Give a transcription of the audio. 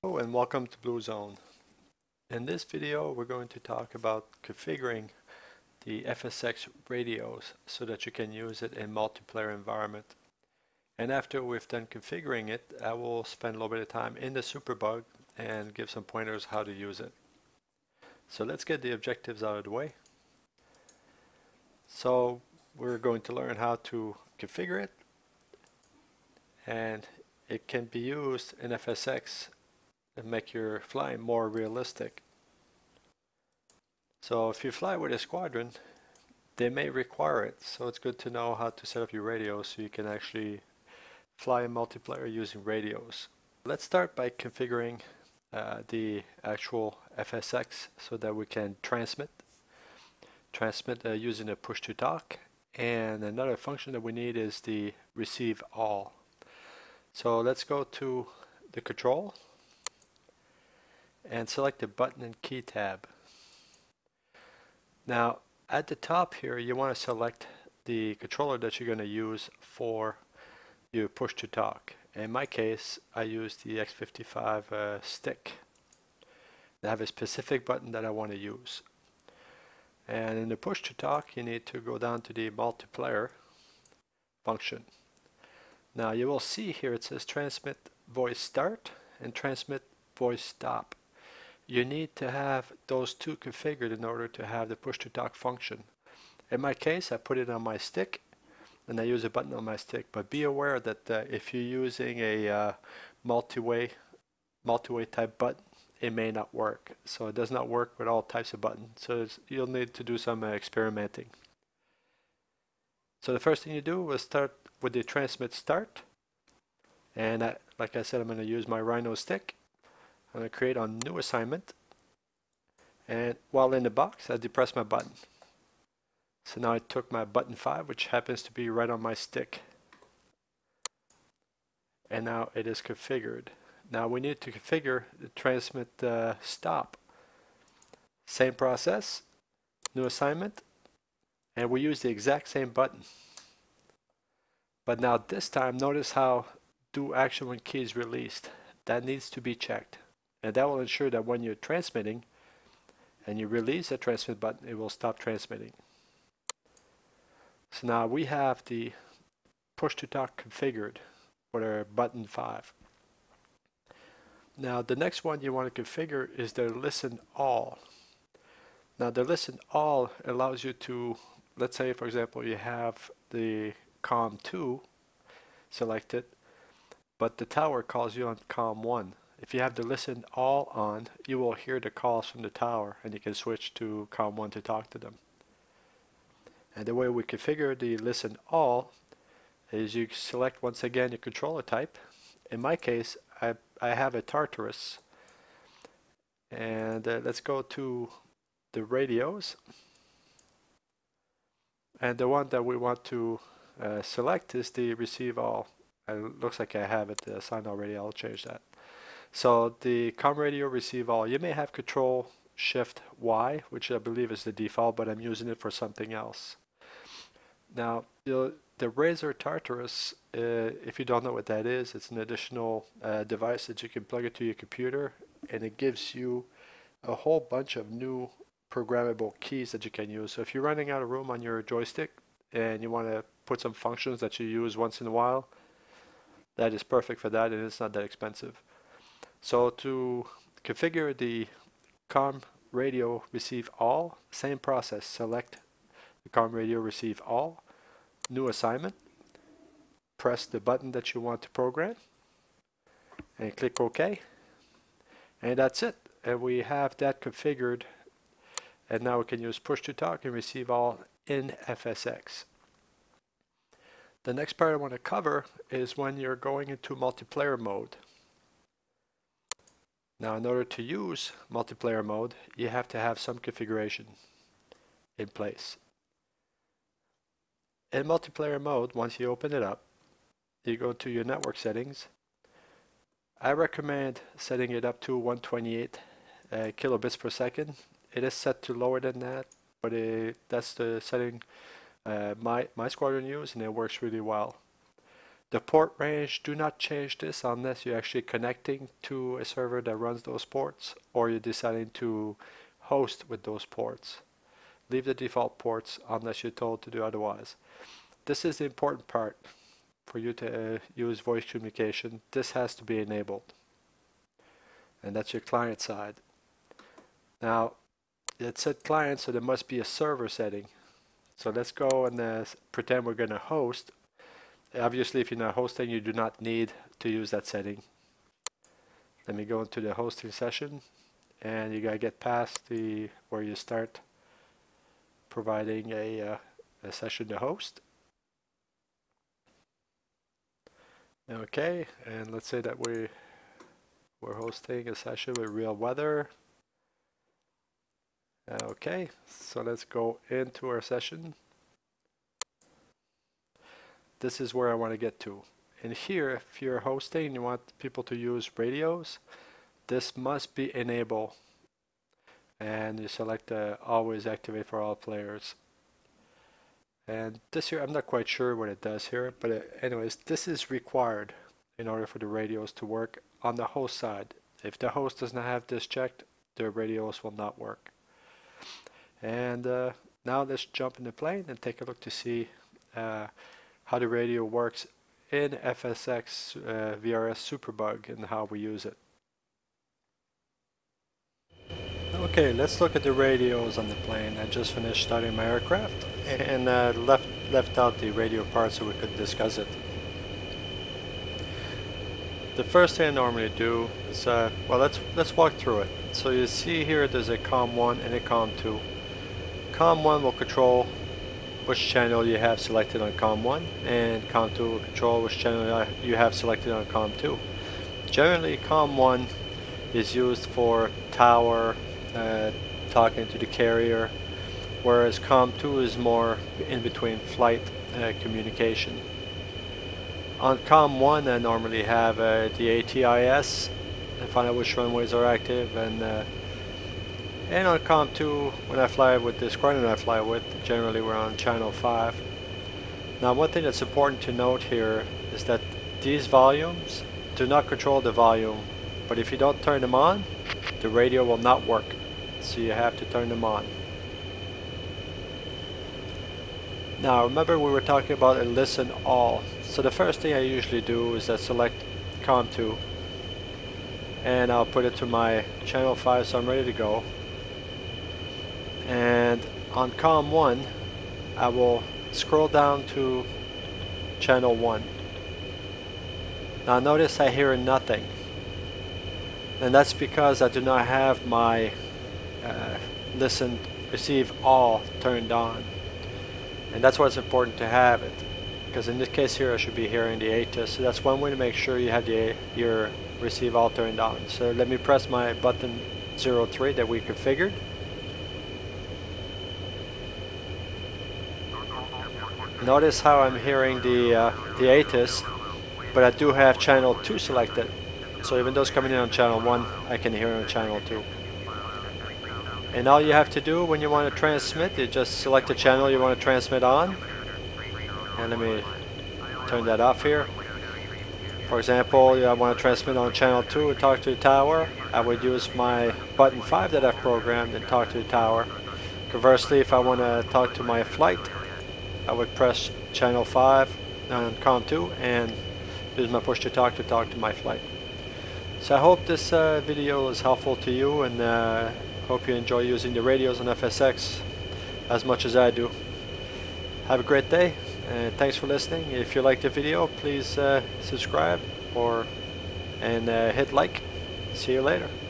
Hello and welcome to Blue Zone. In this video we're going to talk about configuring the FSX radios so that you can use it in multiplayer environment. And after we've done configuring it, I will spend a little bit of time in the Superbug and give some pointers how to use it. So let's get the objectives out of the way. So we're going to learn how to configure it, and it can be used in FSX and make your flying more realistic. So if you fly with a squadron, they may require it, so it's good to know how to set up your radios so you can actually fly in multiplayer using radios. Let's start by configuring the actual FSX so that we can transmit using a push to talk. And another function that we need is the receive all. So let's go to the control and select the button and key tab. Now at the top here you want to select the controller that you're going to use for your push to talk. In my case I use the X55 stick. I have a specific button that I want to use. And in the push to talk you need to go down to the multiplayer function. Now you will see here it says transmit voice start and transmit voice stop. You need to have those two configured in order to have the push to talk function. In my case I put it on my stick and I use a button on my stick, but be aware that if you're using a multi-way type button, it may not work. So it does not work with all types of buttons. So you'll need to do some experimenting. So the first thing you do is start with the transmit start. And like I said, I'm going to use my Rhino stick. I'm going to create a new assignment. And while in the box, I depress my button. So now I took my button 5, which happens to be right on my stick. And now it is configured. Now we need to configure the transmit stop. Same process, new assignment, and we use the exact same button. But now this time, notice how do action when key is released. That needs to be checked. And that will ensure that when you're transmitting and you release the transmit button, it will stop transmitting. So now we have the push to talk configured with our button 5. Now the next one you want to configure is the listen all. Now the listen all allows you to, let's say for example you have the COM2 selected, but the tower calls you on COM1. If you have the listen all on, you will hear the calls from the tower and you can switch to COM1 to talk to them. And the way we configure the listen all is you select once again your controller type. In my case I have a Tartarus, and let's go to the radios, and the one that we want to select is the receive all. It looks like I have it assigned already. I'll change that. So the COM radio receive all, you may have control shift Y, which I believe is the default, but I'm using it for something else. Now the Razer Tartarus, if you don't know what that is, it's an additional device that you can plug into your computer, and it gives you a whole bunch of new programmable keys that you can use. So if you're running out of room on your joystick and you want to put some functions that you use once in a while, that is perfect for that, and it's not that expensive. So to configure the COM radio receive all, same process, select the COM radio receive all, new assignment, press the button that you want to program and click OK, and that's it, and we have that configured, and now we can use push to talk and receive all in FSX. The next part I want to cover is when you're going into multiplayer mode. Now in order to use multiplayer mode you have to have some configuration in place. In multiplayer mode, once you open it up, you go to your network settings. I recommend setting it up to 128 kilobits per second. It is set to lower than that, but that's the setting my squadron used, and it works really well. The port range, do not change this unless you're actually connecting to a server that runs those ports or you're deciding to host with those ports. Leave the default ports unless you're told to do otherwise. This is the important part for you to use voice communication. This has to be enabled. And that's your client side. Now, it said client, so there must be a server setting. So let's go and pretend we're going to host. Obviously, if you're not hosting, you do not need to use that setting. Let me go into the hosting session, and you got to get past the where you start providing a session to host. Okay, and let's say that we're hosting a session with real weather. Okay, so let's go into our session. This is where I want to get to. And here, if you're hosting and you want people to use radios, this must be enable. And you select the always activate for all players. And this here, I'm not quite sure what it does here, but anyways, this is required in order for the radios to work on the host side. If the host does not have this checked, their radios will not work. And now let's jump in the plane and take a look to see how the radio works in FSX VRS Superbug and how we use it. Okay, let's look at the radios on the plane. I just finished starting my aircraft and left out the radio part so we could discuss it. The first thing I normally do is, well, let's walk through it. So you see here there's a COM1 and a COM2. COM1 will control which channel you have selected on COM1, and COM2 will control which channel you have selected on COM2. Generally, COM1 is used for tower, talking to the carrier, whereas COM2 is more in between flight communication. On COM1 I normally have the ATIS and find out which runways are active, and on COM2 when I fly with this coordinate I fly with, generally we're on channel 5. Now one thing that's important to note here is that these volumes do not control the volume, but if you don't turn them on, the radio will not work, so you have to turn them on. Now remember we were talking about a listen all. So the first thing I usually do is I select COM2 and I'll put it to my channel 5 so I'm ready to go. And on COM1 I will scroll down to channel 1. Now notice I hear nothing, and that's because I do not have my listen receive all turned on, and that's why it's important to have it. Because in this case here I should be hearing the ATIS, so that's one way to make sure you have your receive all turned on. So let me press my button 03 that we configured. Notice how I'm hearing the ATIS, but I do have channel 2 selected, so even though it's coming in on channel 1, I can hear it on channel 2. And all you have to do when you want to transmit, you just select the channel you want to transmit on. And let me turn that off here. For example, I want to transmit on channel 2 and talk to the tower. I would use my button 5 that I've programmed and talk to the tower. Conversely, if I want to talk to my flight, I would press channel 5 on COM2 and use my push to talk to my flight. So I hope this video is helpful to you, and hope you enjoy using the radios on FSX as much as I do. Have a great day. Thanks for listening. If you liked the video, please subscribe and hit like. See you later.